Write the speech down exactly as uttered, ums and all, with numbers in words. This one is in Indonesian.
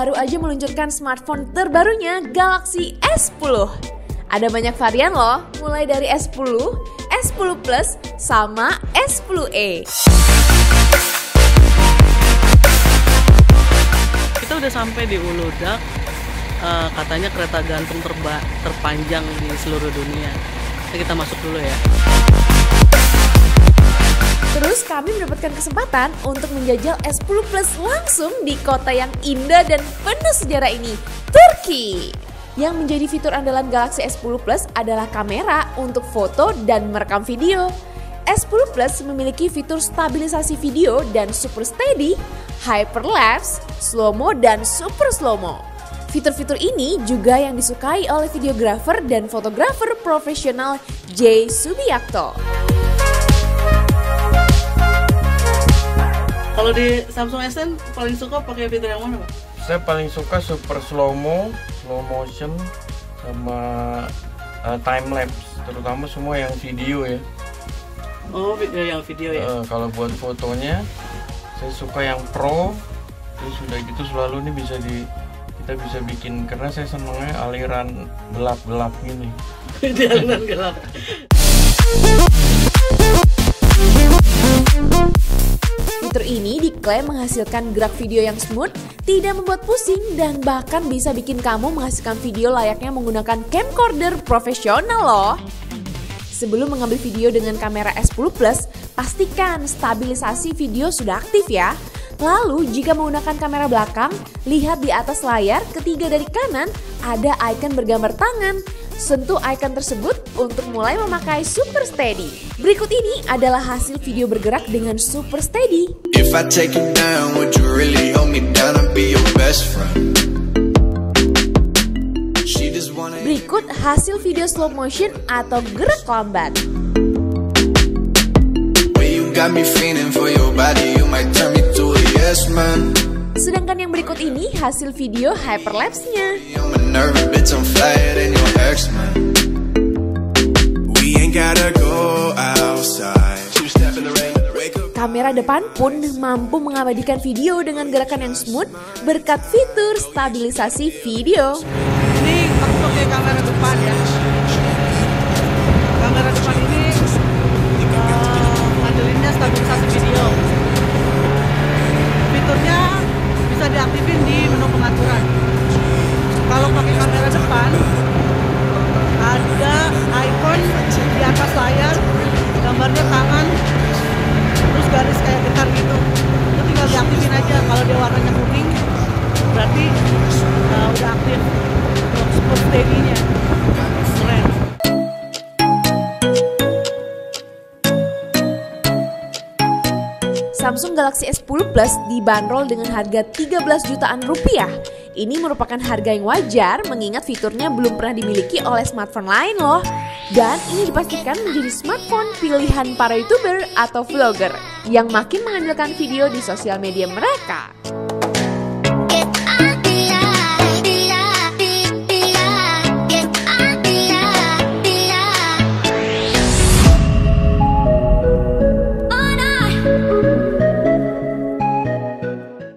baru aja meluncurkan smartphone terbarunya, Galaxy S sepuluh. Ada banyak varian loh, mulai dari S sepuluh, S sepuluh plus, sama S sepuluh e. Kita udah sampai di Uludag, uh, katanya kereta gantung terba terpanjang di seluruh dunia. Kita masuk dulu ya. Terus kami mendapatkan kesempatan untuk menjajal S sepuluh plus langsung di kota yang indah dan penuh sejarah ini, Turki. Yang menjadi fitur andalan Galaxy S sepuluh plus adalah kamera untuk foto dan merekam video. S sepuluh plus memiliki fitur stabilisasi video dan Super Steady, Hyper Lapse, Slowmo, dan Super Slowmo. Fitur-fitur ini juga yang disukai oleh videografer dan fotografer profesional Jay Subiakto. Kalau di Samsung S sepuluh paling suka pakai fitur yang mana, Pak? Saya paling suka Super Slowmo, Slow Motion, sama uh, Time Lapse, terutama semua yang video ya. Oh, video yang video ya? Uh, kalau buat fotonya, saya suka yang Pro. Terus sudah gitu selalu nih bisa di kita bisa bikin, karena saya senangnya aliran gelap-gelap gini. Aliran gelap. Fitur ini diklaim menghasilkan gerak video yang smooth, tidak membuat pusing, dan bahkan bisa bikin kamu menghasilkan video layaknya menggunakan camcorder profesional loh. Sebelum mengambil video dengan kamera S sepuluh plus, pastikan stabilisasi video sudah aktif ya. Lalu, jika menggunakan kamera belakang, lihat di atas layar ketiga dari kanan ada icon bergambar tangan. Sentuh icon tersebut untuk mulai memakai Super Steady. Berikut ini adalah hasil video bergerak dengan Super Steady. If I take you down, would you really hold me down and be your best friend? Berikut hasil video slow motion atau gerak lambat. Sedangkan yang berikut ini hasil video hyperlapse-nya. Kamera depan pun mampu mengabadikan video dengan gerakan yang smooth berkat fitur stabilisasi video. Ini aku pakai kamera depan ya. Kamera depan ini andalinnya uh, stabilisasi video. Fiturnya bisa diaktifin di menu pengaturan. Kalau pakai kamera depan ada icon di atas layar, gambarnya tangan, terus garis kayak getar gitu. Itu tinggal diaktifin aja. Kalau dia warnanya kuning berarti uh, udah aktif untuk Super Steady-nya. Keren. Samsung Galaxy S sepuluh plus dibanderol dengan harga tiga belas jutaan rupiah. Ini merupakan harga yang wajar mengingat fiturnya belum pernah dimiliki oleh smartphone lain loh. Dan ini dipastikan menjadi smartphone pilihan para YouTuber atau vlogger yang makin mengandalkan video di sosial media mereka.